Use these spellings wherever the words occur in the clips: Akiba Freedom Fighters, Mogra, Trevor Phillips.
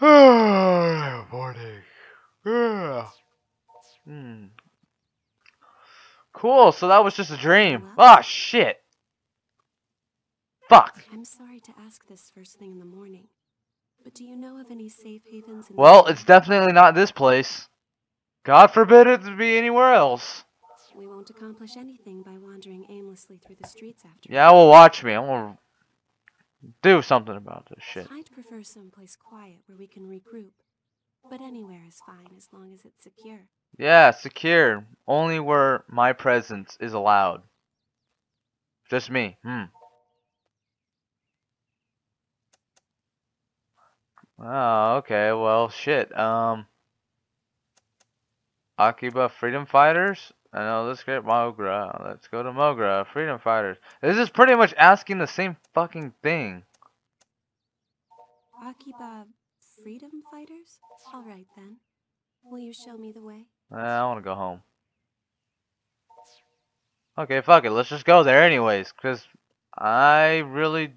Morning. Cool, so that was just a dream. Ah, shit. Fuck. I'm sorry to ask this first thing in the morning, but do you know of any safe havens in Well, it's definitely not this place. God forbid it to be anywhere else. We won't accomplish anything by wandering aimlessly through the streets after. Yeah, well, watch me. I'm gonna do something about this shit. I'd prefer someplace quiet where we can regroup, but anywhere is fine as long as it's secure. Yeah, secure. Only where my presence is allowed. Just me. Oh, okay. Well, shit. Akiba Freedom Fighters? I know, let's get Mogra. Let's go to Mogra. Freedom Fighters. This is pretty much asking the same fucking thing. Akiba Freedom Fighters? Alright then. Will you show me the way? I want to go home. Okay, fuck it. Let's just go there anyways. Because I really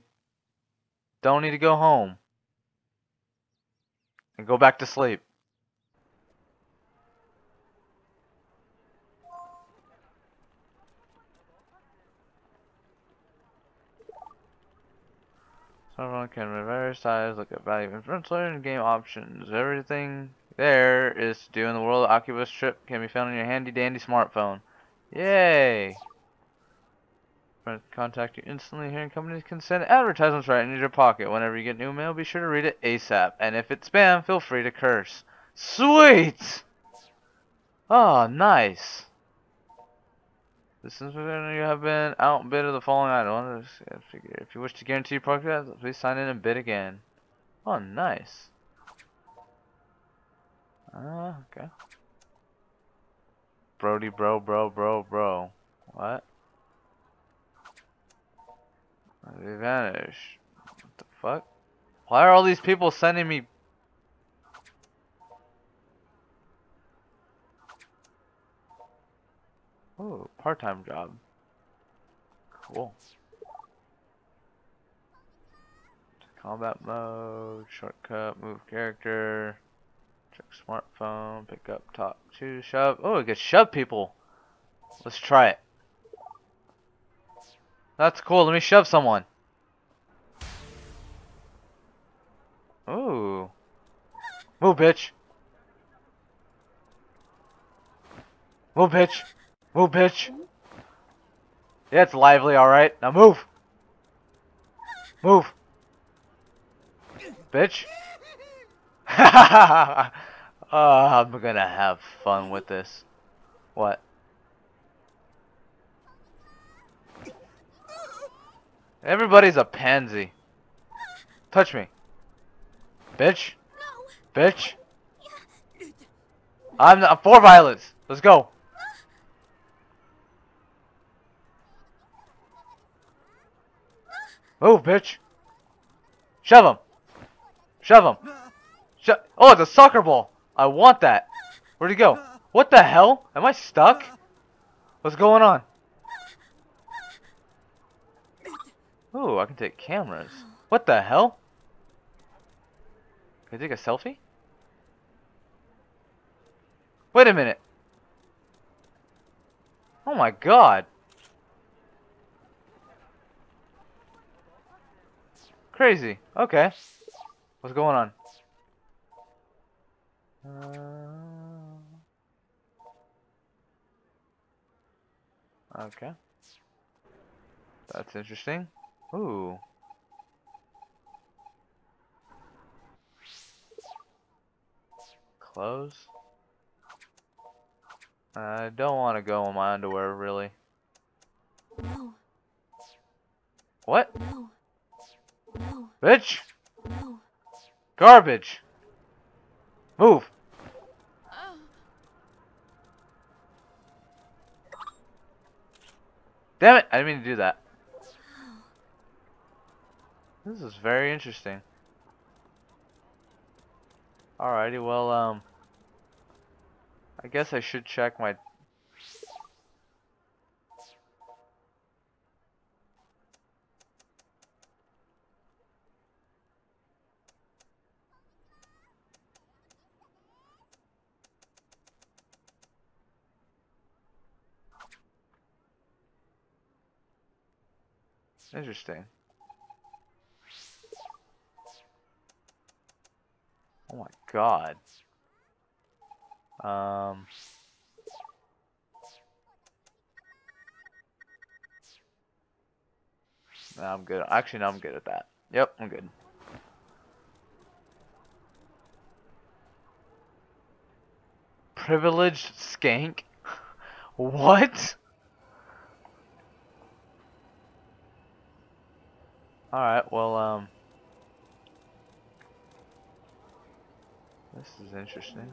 don't need to go home. And go back to sleep. Someone can reverse size, look at value inventory and game options. Everything there is to do in the world of Oculus Trip can be found on your handy dandy smartphone. Yay! Contact you instantly here, and companies can send advertisements right into your pocket. Whenever you get new mail, be sure to read it ASAP. And if it's spam, feel free to curse. Sweet! Oh, nice. Since you have been outbid of the following item, if you wish to guarantee your product, please sign in and bid again. Oh, nice. Okay. Brody, bro. What? They vanish. What the fuck? Why are all these people sending me? Oh, part-time job. Cool. Combat mode, shortcut, move character, check smartphone, pick up, talk to, shove. Oh, we can shove people. Let's try it. That's cool. Let me shove someone. Ooh. Move, bitch. Move, bitch. Move, bitch. Yeah, it's lively, alright. Now move. Move. Bitch. I'm gonna have fun with this. What? Everybody's a pansy. Touch me. Bitch. No. Bitch. I'm not for violence. Let's go. Move, bitch. Shove him. Shove him. Oh, it's a soccer ball. I want that. Where'd he go? What the hell? Am I stuck? What's going on? Ooh, I can take cameras. What the hell? Can I take a selfie? Wait a minute. Oh my god. Crazy. Okay. What's going on? Okay. That's interesting. Ooh. Clothes. I don't want to go in my underwear, really. No. What? No. No. Bitch. No. Garbage. Move. Damn it! I didn't mean to do that. This is very interesting. Alrighty, well, I guess I should check my. Interesting. Oh my god. No, I'm good. Actually, no, I'm good at that. Yep, I'm good. Privileged skank? What? Alright, well, this is interesting.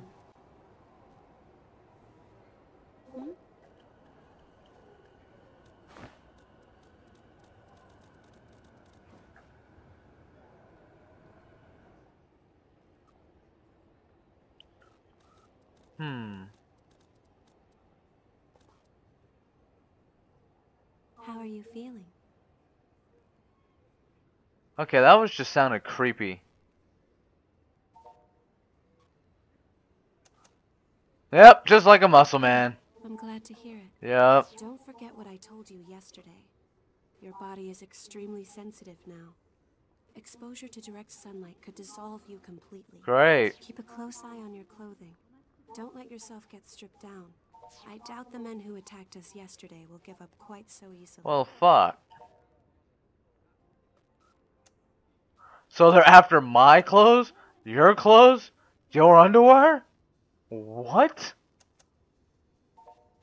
How are you feeling? Okay, that was just sounded creepy. Yep, just like a muscle man. I'm glad to hear it. Yep. Don't forget what I told you yesterday. Your body is extremely sensitive now. Exposure to direct sunlight could dissolve you completely. Great. Keep a close eye on your clothing. Don't let yourself get stripped down. I doubt the men who attacked us yesterday will give up quite so easily. Well, fuck. So they're after my clothes? Your clothes? Your underwear? What?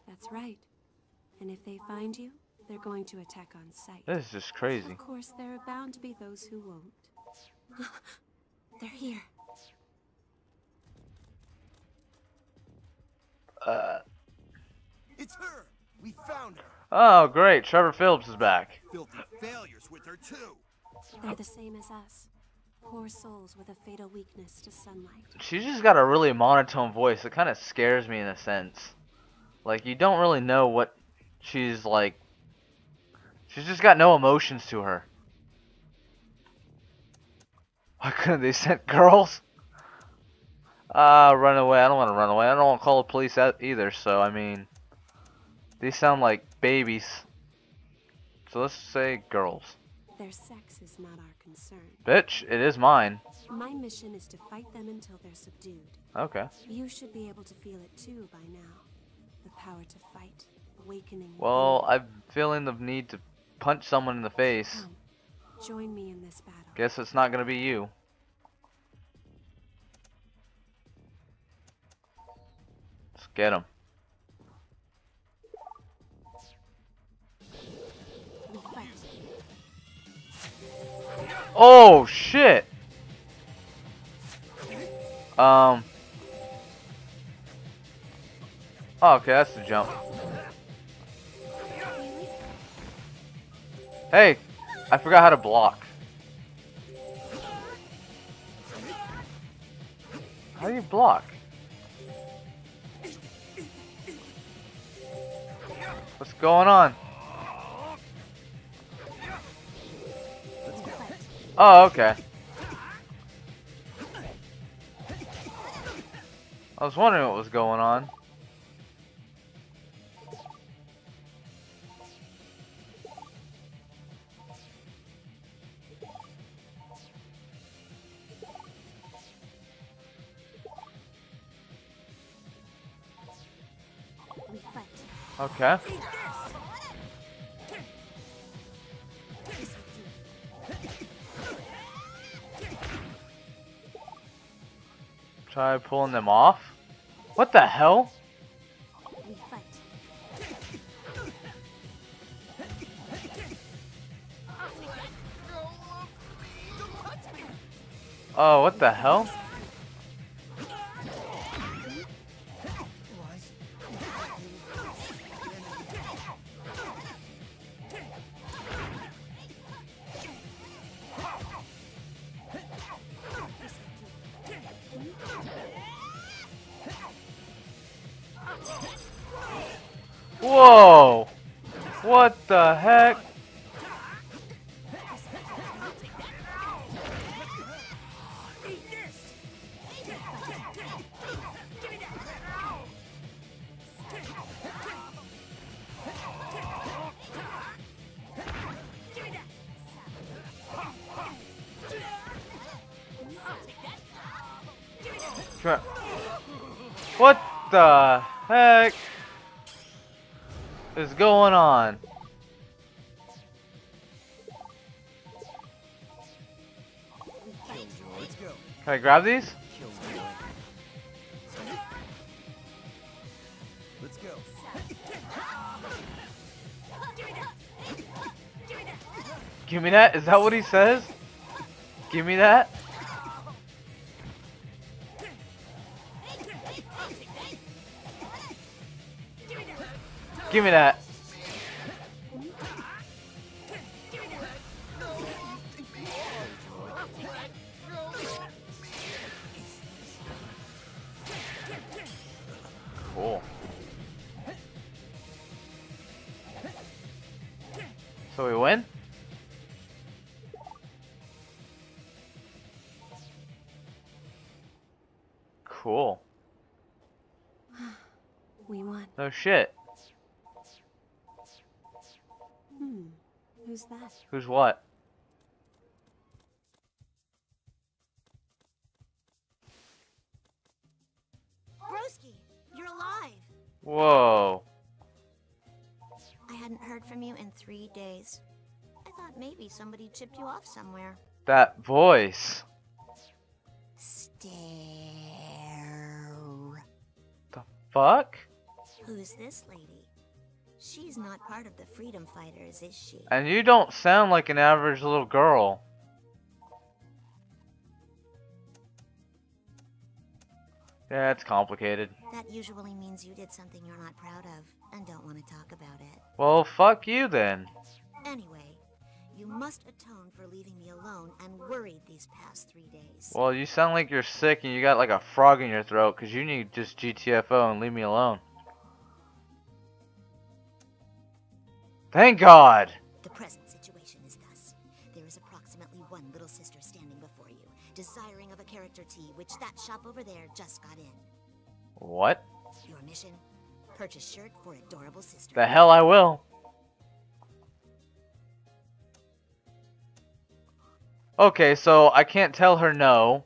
That's right. And if they find you, they're going to attack on sight. This is just crazy. Of course, there are bound to be those who won't. They're here. It's her. We found her. Oh, great. Trevor Phillips is back. Filthy failures with her too. They're the same as us. Poor souls with a fatal weakness to sunlight. She's just got a really monotone voice. It kind of scares me in a sense. Like, you don't really know what she's like. She's just got no emotions to her. Why couldn't they send girls? Run away. I don't want to run away. I don't want to call the police out either, so I mean, these sound like babies. So let's say girls. Their sex is not our concern. Bitch, it is mine. My mission is to fight them until they're subdued. Okay. You should be able to feel it too by now. The power to fight, awakening. Well, I'm feeling the need to punch someone in the face. Come, join me in this battle. Guess it's not gonna be you. Let's get him. Oh shit. Oh, okay, that's the jump. Hey, I forgot how to block. How do you block? What's going on? Oh, okay. I was wondering what was going on. Okay. Try pulling them off? What the hell? Oh, what the hell? Whoa! What the heck? What the heck is going on? Can I grab these? Let's go. Give me that? Is that what he says? Give me that? Give me that. Cool. So we win? Cool. We won. No shit. Who's that? Who's what? Broski, you're alive. Whoa. I hadn't heard from you in 3 days. I thought maybe somebody chipped you off somewhere. That voice. Stare. The fuck? Who's this lady? She's not part of the Freedom Fighters, is she? And you don't sound like an average little girl. Yeah, it's complicated. That usually means you did something you're not proud of and don't want to talk about it. Well, fuck you then. Anyway, you must atone for leaving me alone and worried these past 3 days. Well, you sound like you're sick and you got like a frog in your throat because you need just GTFO and leave me alone. Thank God! The present situation is thus. There is approximately one little sister standing before you, desiring of a character tea, which that shop over there just got in. What? Your mission? Purchase shirt for adorable sister. The hell I will. Okay, so I can't tell her no.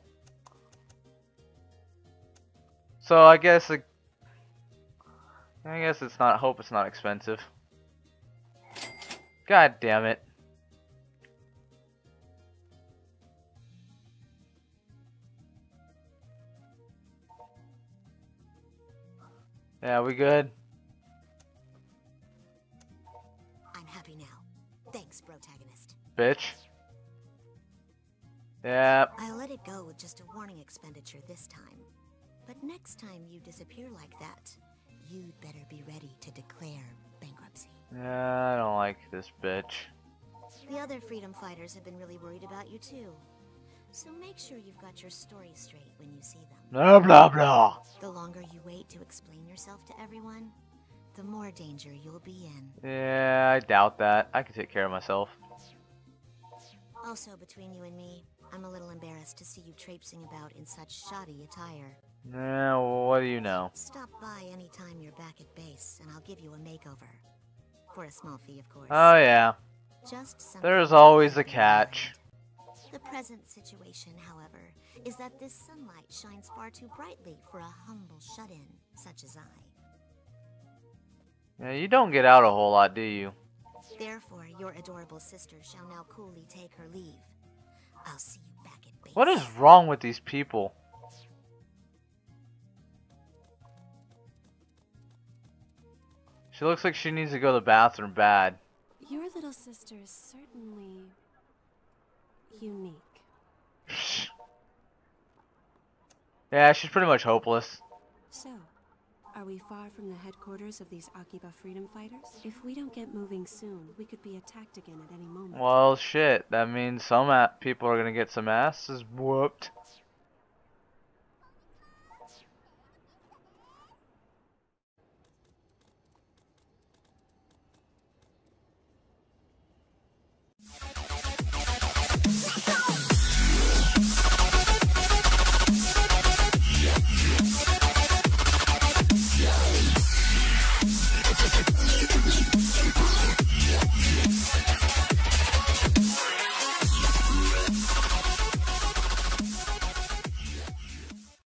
So I guess... I guess it's not... hope it's not expensive. God damn it. Yeah, we good? I'm happy now. Thanks, protagonist. Bitch. Yeah. I let it go with just a warning expenditure this time. But next time you disappear like that, you'd better be ready to declare bankruptcy. I don't like this bitch. The other Freedom Fighters have been really worried about you too. So make sure you've got your story straight when you see them. Blah blah blah. The longer you wait to explain yourself to everyone, the more danger you'll be in. Yeah, I doubt that. I can take care of myself. Also, between you and me, I'm a little embarrassed to see you traipsing about in such shoddy attire. Yeah, well, what do you know? Stop by anytime you're back at base, and I'll give you a makeover. For a small fee, of course. Oh, yeah. Just there's always a catch. The present situation, however, is that this sunlight shines far too brightly for a humble shut-in, such as I. Yeah, you don't get out a whole lot, do you? Therefore, your adorable sister shall now coolly take her leave. I'll see you back at base. What is wrong with these people? She looks like she needs to go to the bathroom bad. Your little sister is certainly unique. Yeah, she's pretty much hopeless. So, are we far from the headquarters of these Akiba Freedom Fighters? If we don't get moving soon, we could be attacked again at any moment. Well, shit. That means some people are gonna get some asses whooped.